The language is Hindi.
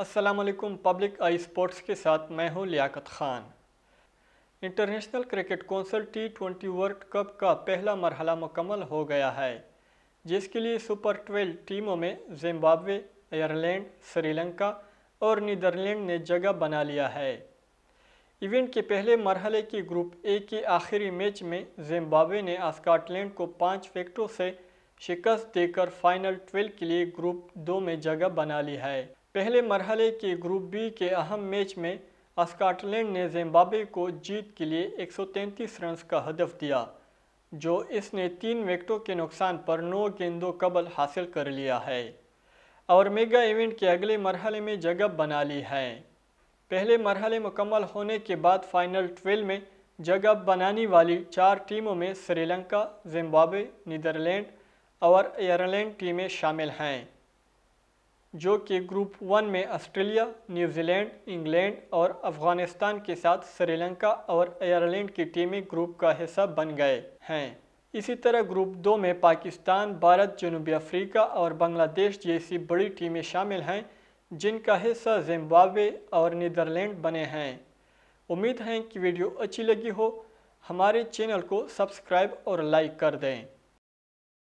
अस्सलामुअलैकुम। पब्लिक आई स्पोर्ट्स के साथ मैं हूं Liaquat Khan. International Cricket Council T20 World Cup का पहला मरहला मुकम्मल हो गया है, जिसके लिए सुपर 12 टीमों में जिम्बाब्वे, आयरलैंड, श्रीलंका और नीदरलैंड ने जगह बना लिया है। इवेंट के पहले मरहले की ग्रुप ए के आखिरी मैच में जिम्बाब्वे ने स्कॉटलैंड को 5 विकेटों से शिकस्त देकर फाइनल 12 के लिए ग्रुप 2 में जगह बना ली है। पहले मरहले के ग्रुप बी के अहम मैच में स्कॉटलैंड ने जिम्बाब्वे को जीत के लिए 133 रन्स का हदफ दिया, जो इसने 3 विकेटों के नुकसान पर 9 गेंदों कबल हासिल कर लिया है और मेगा इवेंट के अगले मरहले में जगह बना ली है। पहले मरहले मुकम्मल होने के बाद फाइनल 12 में जगह बनाने वाली 4 टीमों में श्रीलंका, जिम्बाब्वे, नीदरलैंड और आयरलैंड टीमें शामिल हैं, जो कि ग्रुप 1 में ऑस्ट्रेलिया, न्यूजीलैंड, इंग्लैंड और अफगानिस्तान के साथ श्रीलंका और आयरलैंड की टीमें ग्रुप का हिस्सा बन गए हैं। इसी तरह ग्रुप 2 में पाकिस्तान, भारत, जनूबी अफ्रीका और बांग्लादेश जैसी बड़ी टीमें शामिल हैं, जिनका हिस्सा जिम्बाब्वे और नीदरलैंड बने हैं। उम्मीद है कि वीडियो अच्छी लगी हो। हमारे चैनल को सब्सक्राइब और लाइक कर दें।